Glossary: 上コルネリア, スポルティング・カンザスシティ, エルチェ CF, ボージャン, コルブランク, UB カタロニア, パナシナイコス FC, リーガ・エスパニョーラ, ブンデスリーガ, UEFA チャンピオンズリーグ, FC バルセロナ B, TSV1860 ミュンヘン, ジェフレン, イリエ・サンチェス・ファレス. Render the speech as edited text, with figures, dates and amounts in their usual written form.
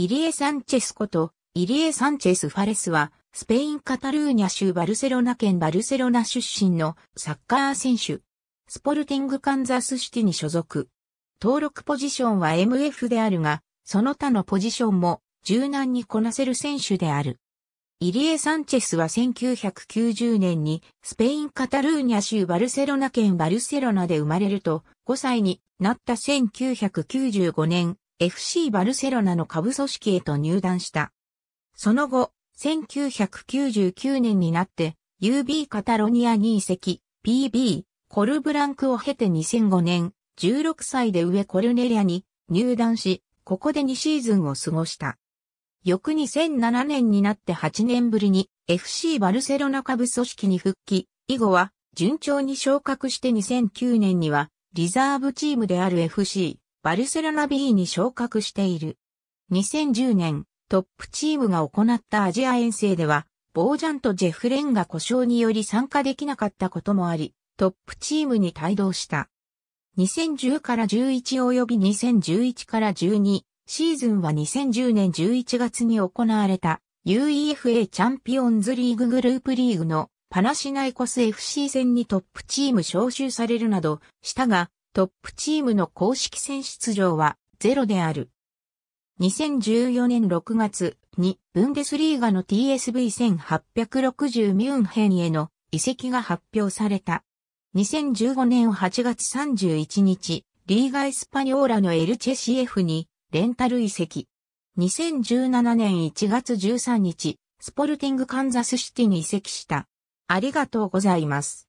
イリエ・サンチェスこと、イリエ・サンチェス・ファレスは、スペイン・カタルーニャ州バルセロナ県バルセロナ出身のサッカー選手。スポルティング・カンザスシティに所属。登録ポジションは MF であるが、その他のポジションも柔軟にこなせる選手である。イリエ・サンチェスは1990年にスペイン・カタルーニャ州バルセロナ県バルセロナで生まれると、5歳になった1995年、FC バルセロナの下部組織へと入団した。その後、1999年になって、UB カタロニアに移籍、PB、コルブランクを経て2005年、16歳で上コルネリアに入団し、ここで2シーズンを過ごした。翌2007年になって8年ぶりに FC バルセロナ下部組織に復帰、以後は順調に昇格して2009年にはリザーブチームである FC バルセロナ B に昇格している。2010年、トップチームが行ったアジア遠征では、ボージャンとジェフレンが故障により参加できなかったこともあり、トップチームに帯同した。2010から11及び2011から12シーズンは2010年11月に行われた UEFA チャンピオンズリーググループリーグのパナシナイコス FC 戦にトップチーム招集されるなどしたが、トップチームの公式戦出場はゼロである。2014年6月にブンデスリーガの TSV1860 ミュンヘンへの移籍が発表された。2015年8月31日、リーガ・エスパニョーラのエルチェ CF にレンタル移籍。2017年1月13日、スポルティング・カンザスシティに移籍した。ありがとうございます。